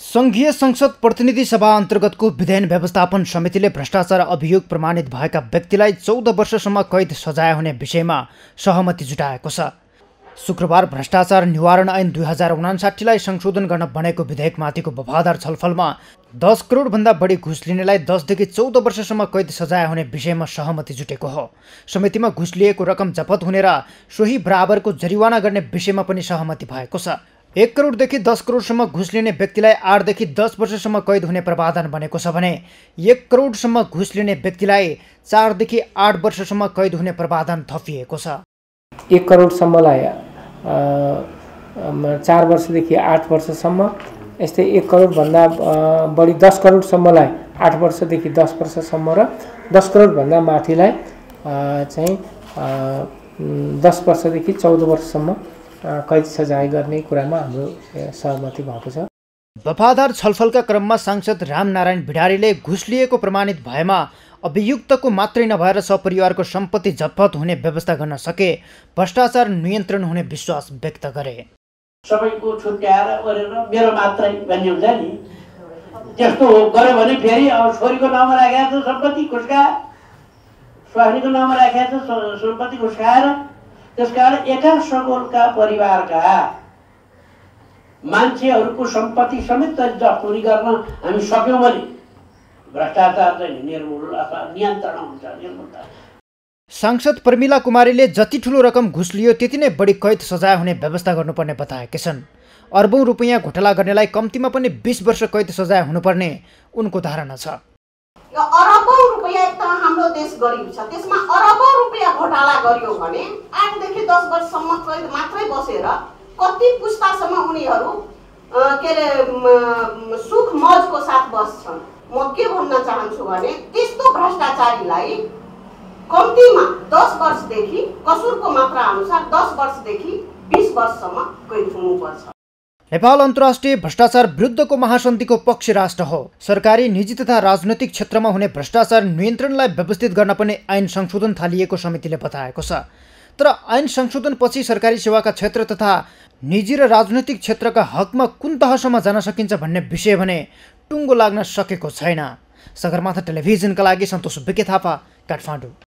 संघीय संसद प्रतिनिधि सभा अन्तर्गतको विधान व्यवस्थापन समितिले भ्रष्टाचार अभियोग प्रमाणित भएका व्यक्तिलाई 14 वर्षसम्म कैद सजाय हुने विषयमा सहमति जुटाएको छ। शुक्रबार भ्रष्टाचार निवारण ऐन 2059लाई संशोधन गर्न बनेको विधेयकमाथिको बफादार छलफलमा 10 करोडभन्दा बढी घुस लिनेलाई 10 देखि 14 वर्षसम्म कैद सजाय हुने विषयमा सहमति जुटेको हो। समितिमा घुस लिएको रकम जफत हुने र सोही बराबरको जरिवाना गर्ने विषयमा पनि सहमति भएको छ। 1 करोडदेखि 10 करोडसम्म घुस लिने व्यक्तिलाई 8 देखि 10 वर्षसम्म कैद हुने प्रावधान बनेको छ भने 1 करोडसम्म घुस लिने व्यक्तिलाई 4 देखि 8 वर्षसम्म कैद हुने प्रावधान थपिएको छ। 1 करोडसम्मलाई 4 वर्षदेखि 8 वर्षसम्म, यस्तै 1 करोडभन्दा बढी 10 करोडसम्मलाई 8 वर्षदेखि 10 वर्षसम्म र 10 करोडभन्दा माथिलाई चाहिँ 10 वर्षदेखि 14 वर्षसम्म कैद सजाय गर्ने कुरामा हाम्रो सहमति भएको छ। वफादार छलफलका क्रममा सांसद रामनारायण भिडारीले घुस लिएको प्रमाणित भएमा अभियुक्तको मात्रै नभएर सपरिवारको सम्पत्ति जफत हुने व्यवस्था गर्न सके भ्रष्टाचार नियन्त्रण हुने विश्वास व्यक्त गरे। सबैको छुट्याएर गरेर मेरो मात्रै भन्ने हुन्छ नि, त्यस्तो गरे भने फेरि छोरीको नाममा राखेको छ सम्पत्ति घुसखा, स्वास्नीको नाममा राखेको छ सम्पत्ति घुसखाएर त्यसकारण एकांश सगोलका परिवारका मान्छेहरुको सम्पत्ति समेत जफ्त हुने गर्न हामी सक्यौं भने भ्रष्टाचार चाहिँ निर्मूल नियन्त्रण हुन्छ। सांसद प्रमिला कुमारीले जति ठूलो रकम घुस लियो त्यति नै बढी कैद सजाय हुने व्यवस्था गर्नुपर्ने बताएकी छन्। अर्बौं रुपैयाँ घोटाला गर्नेलाई कम्तीमा पनि 20 वर्ष कैद सजाय हुनुपर्ने उनको धारणा छ। अरबौं रुपैयाँ त हाम्रो देश गरिब छ, त्यसमा अरबौं रुपैयाँ घोटाला गरियो भने 8 देखि 10 वर्षसम्म कैद मात्रै बसेर कति पुस्तासम्म उनीहरू केरे सुख मौजको साथ बस्छन्। म के भन्न चाहन्छु भने त्यस्तो भ्रष्टाचारीलाई कम्तीमा 10 वर्षदेखि कसुरको मात्रा अनुसार 10 वर्षदेखि 20 वर्षसम्म कैद हुनुपर्छ। नेपाल अन्तर्राष्ट्रिय भ्रष्टाचार विरुद्धको महासन्धिको पक्ष राष्ट्र हो। सरकारी, निजी तथा राजनैतिक क्षेत्रमा हुने भ्रष्टाचार नियन्त्रणलाई व्यवस्थित गर्न पनि ऐन संशोधन थालिएको समितिले बताएको छ। तर ऐन संशोधनपछि सरकारी सेवाका क्षेत्र तथा निजी र राजनैतिक क्षेत्रका हकमा कुन तहसम्म जान सकिन्छ भन्ने विषय भने टुङ्गो लाग्न सकेको छैन। सगरमाथा टेलिभिजनका लागि सन्तोष विके थापा, काठमाडौँ।